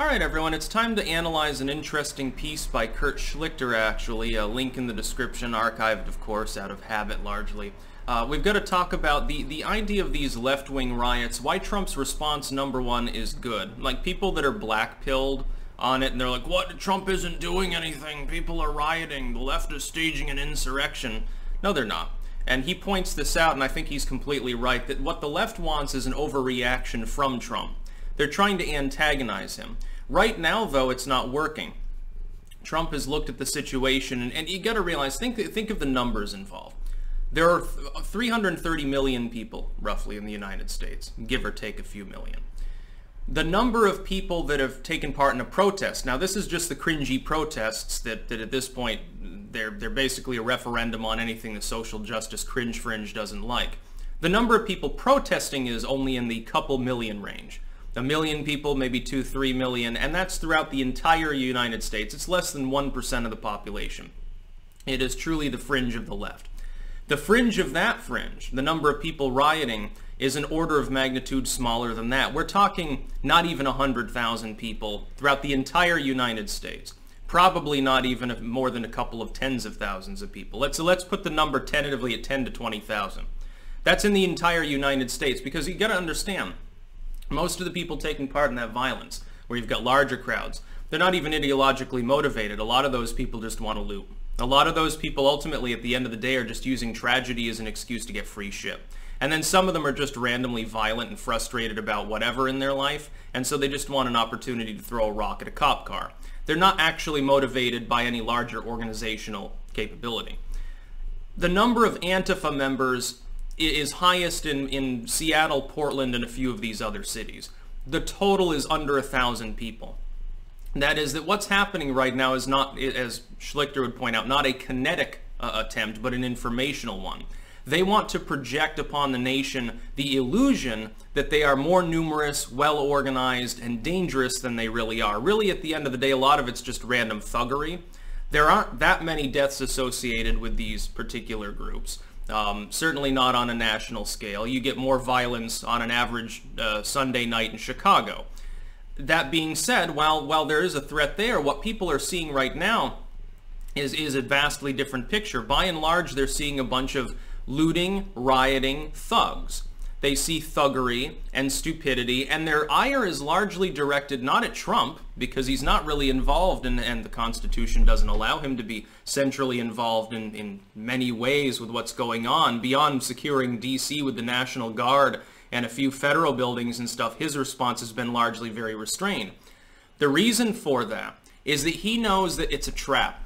Alright everyone, it's time to analyze an interesting piece by Kurt Schlichter, actually, a link in the description, archived of course, out of habit largely. We've got to talk about the idea of these left-wing riots, why Trump's response number one is good. Like, people that are black-pilled on it and they're like, what, Trump isn't doing anything, people are rioting, the left is staging an insurrection. No, they're not. And he points this out, and I think he's completely right, that what the left wants is an overreaction from Trump. They're trying to antagonize him. Right now, though, it's not working. Trump has looked at the situation, and you got to realize, think of the numbers involved. There are 330 million people, roughly, in the United States, give or take a few million. The number of people that have taken part in a protest, now this is just the cringy protests that at this point, they're basically a referendum on anything the social justice cringe fringe doesn't like. The number of people protesting is only in the couple million range. 1 million people, maybe 2-3 million, and that's throughout the entire United States. It's less than 1% of the population. It is truly the fringe of the left. The fringe of that fringe, the number of people rioting, is an order of magnitude smaller than that. We're talking not even 100,000 people throughout the entire United States. Probably not even more than a couple of tens of thousands of people. Let's put the number tentatively at 10 to 20,000. That's in the entire United States, because you got to understand, most of the people taking part in that violence, where you've got larger crowds, they're not even ideologically motivated. A lot of those people just want to loot. A lot of those people ultimately at the end of the day are just using tragedy as an excuse to get free shit. And then some of them are just randomly violent and frustrated about whatever in their life, and so they just want an opportunity to throw a rock at a cop car. They're not actually motivated by any larger organizational capability. The number of Antifa members is highest in Seattle, Portland, and a few of these other cities. The total is under 1,000 people. That is, that what's happening right now is not, as Schlichter would point out, not a kinetic attempt, but an informational one. They want to project upon the nation the illusion that they are more numerous, well-organized, and dangerous than they really are. Really, at the end of the day, a lot of it's just random thuggery. There aren't that many deaths associated with these particular groups. Certainly not on a national scale. You get more violence on an average Sunday night in Chicago. That being said, while there is a threat there, what people are seeing right now is a vastly different picture. By and large, they're seeing a bunch of looting, rioting thugs. They see thuggery and stupidity, and their ire is largely directed not at Trump, because he's not really involved, and the Constitution doesn't allow him to be centrally involved in many ways with what's going on. Beyond securing D.C. with the National Guard and a few federal buildings and stuff, his response has been largely very restrained. The reason for that is that he knows that it's a trap.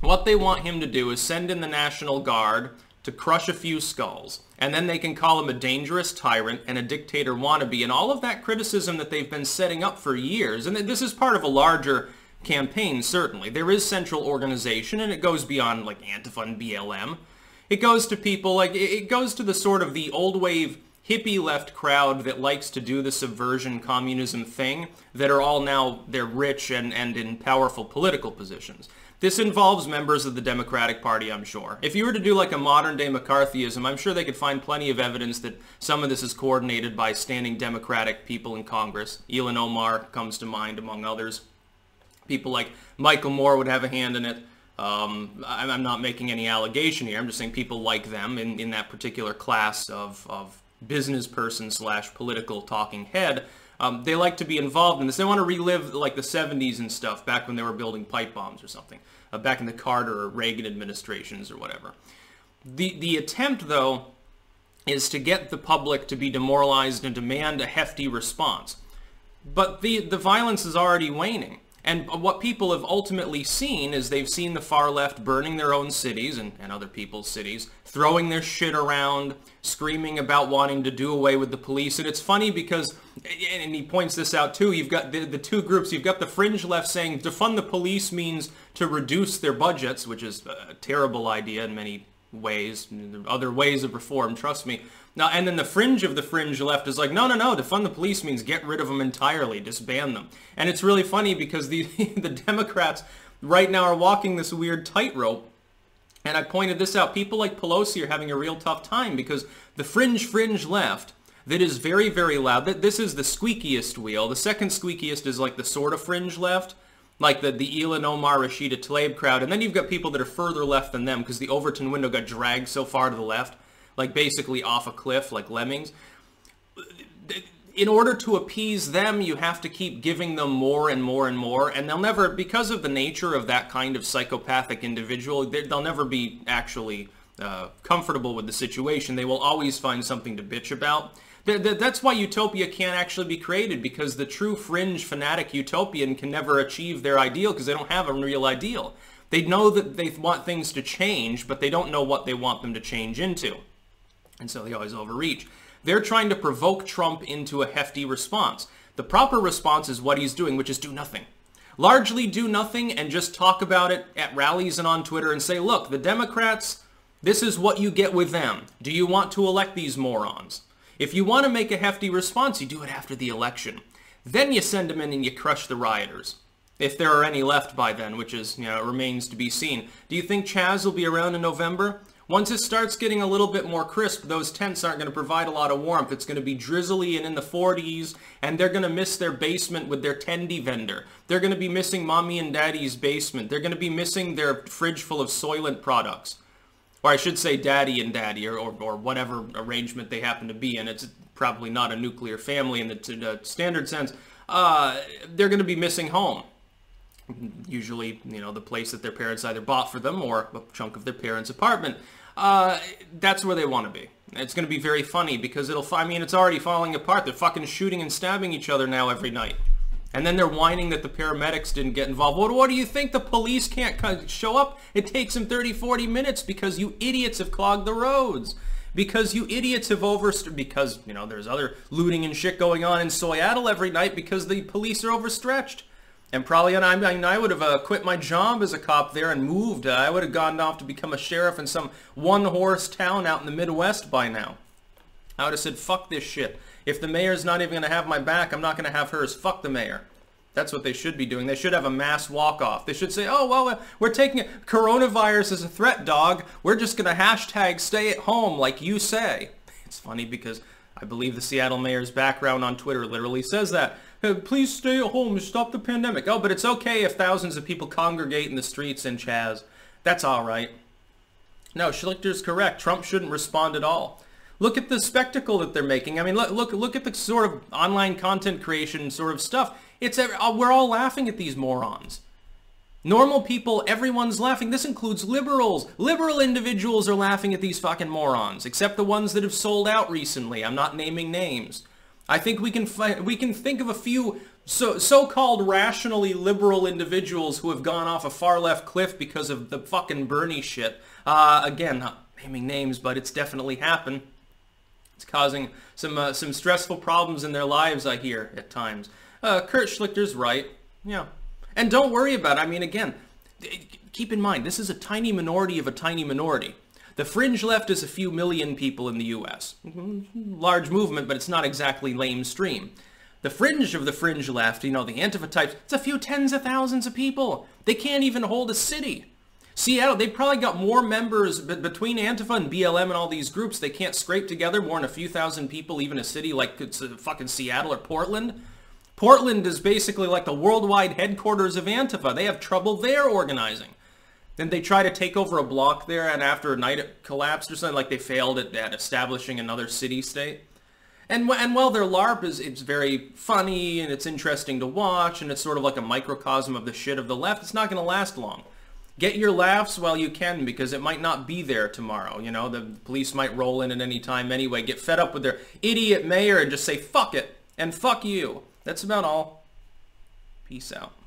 What they want him to do is send in the National Guard to crush a few skulls, and then they can call him a dangerous tyrant and a dictator wannabe, and all of that criticism that they've been setting up for years. And this is part of a larger campaign, certainly. There is central organization, and it goes beyond, like, Antifa and BLM. It goes to people, like, it goes to the sort of the old wave hippie left crowd that likes to do the subversion communism thing, that are all now, they're rich and in powerful political positions. This involves members of the Democratic Party, I'm sure. If you were to do like a modern-day McCarthyism, I'm sure they could find plenty of evidence that some of this is coordinated by standing Democratic people in Congress. Ilhan Omar comes to mind, among others. People like Michael Moore would have a hand in it. I'm not making any allegation here. I'm just saying people like them in that particular class of business person / political talking head. They like to be involved in this. They want to relive, like, the 70s and stuff, back when they were building pipe bombs or something, back in the Carter or Reagan administrations or whatever. The attempt, though, is to get the public to be demoralized and demand a hefty response. But the violence is already waning. And what people have ultimately seen is they've seen the far left burning their own cities and other people's cities, throwing their shit around, screaming about wanting to do away with the police. And it's funny because, and he points this out too, you've got the two groups. You've got the fringe left saying defund the police means to reduce their budgets, which is a terrible idea in many ways. There are other ways of reform, trust me. Now, and then the fringe of the fringe left is like, no, defund the police means get rid of them entirely, disband them. And it's really funny because the Democrats right now are walking this weird tightrope. And I pointed this out. People like Pelosi are having a real tough time because the fringe left that is very, very loud. This is the squeakiest wheel. The second squeakiest is like the sort of fringe left, like the Ilhan Omar, Rashida Tlaib crowd. And then you've got people that are further left than them because the Overton window got dragged so far to the left, like basically off a cliff like lemmings. In order to appease them, you have to keep giving them more and more and more, and they'll never, because of the nature of that kind of psychopathic individual, they'll never be actually comfortable with the situation. They will always find something to bitch about. That's why utopia can't actually be created, because the true fringe fanatic utopian can never achieve their ideal because they don't have a real ideal. They know that they want things to change, but they don't know what they want them to change into, and so they always overreach. They're trying to provoke Trump into a hefty response. The proper response is what he's doing, which is do nothing. Largely do nothing and just talk about it at rallies and on Twitter and say, look, the Democrats, this is what you get with them. Do you want to elect these morons? If you want to make a hefty response, you do it after the election. Then you send them in and you crush the rioters. If there are any left by then, which is, you know, remains to be seen. Do you think Chaz will be around in November? Once it starts getting a little bit more crisp, those tents aren't going to provide a lot of warmth. It's going to be drizzly and in the 40s, and they're going to miss their basement with their tendy vendor. They're going to be missing mommy and daddy's basement. They're going to be missing their fridge full of Soylent products. Or I should say daddy and daddy, or whatever arrangement they happen to be in. It's probably not a nuclear family in the standard sense. They're going to be missing home. Usually, you know, the place that their parents either bought for them or a chunk of their parents' apartment. That's where they want to be. It's going to be very funny because I mean, it's already falling apart. They're fucking shooting and stabbing each other now every night. And then they're whining that the paramedics didn't get involved. What do you think? The police can't show up? It takes them 30, 40 minutes because you idiots have clogged the roads. Because you idiots have because, you know, there's other looting and shit going on in Soyadel every night because the police are overstretched. And probably, I mean, I would have quit my job as a cop there and moved. I would have gone off to become a sheriff in some one-horse town out in the Midwest by now. I would have said, fuck this shit. If the mayor's not even going to have my back, I'm not going to have hers. Fuck the mayor. That's what they should be doing. They should have a mass walk-off. They should say, oh, well, we're taking it. Coronavirus is a threat, dog. We're just going to hashtag stay at home like you say. It's funny because I believe the Seattle mayor's background on Twitter literally says that. Hey, please stay at home and stop the pandemic. Oh, but it's okay if thousands of people congregate in the streets in Chaz. That's all right. No, Schlichter's correct. Trump shouldn't respond at all. Look at the spectacle that they're making. I mean, look at the sort of online content creation sort of stuff. We're all laughing at these morons. Normal people, everyone's laughing. This includes liberals. Liberal individuals are laughing at these fucking morons, except the ones that have sold out recently. I'm not naming names. I think we can think of a few so-called rationally liberal individuals who have gone off a far-left cliff because of the fucking Bernie shit. Again, not naming names, but it's definitely happened. It's causing some stressful problems in their lives, I hear, at times. Kurt Schlichter's right. Yeah. And don't worry about it. I mean, again, keep in mind, this is a tiny minority of a tiny minority. The fringe left is a few million people in the U.S. Large movement, but it's not exactly lamestream. The fringe of the fringe left, you know, the Antifa types, it's a few tens of thousands of people. They can't even hold a city. Seattle, they've probably got more members between Antifa and BLM and all these groups. They can't scrape together more than a few thousand people, even a city like it's fucking Seattle or Portland. Portland is basically like the worldwide headquarters of Antifa. They have trouble there organizing. Then they try to take over a block there, and after a night it collapsed or something, like they failed at establishing another city-state. And while their LARP it's very funny, and it's interesting to watch, and it's sort of like a microcosm of the shit of the left, it's not going to last long. Get your laughs while you can, because it might not be there tomorrow, you know? The police might roll in at any time anyway, get fed up with their idiot mayor, and just say, fuck it, and fuck you. That's about all. Peace out.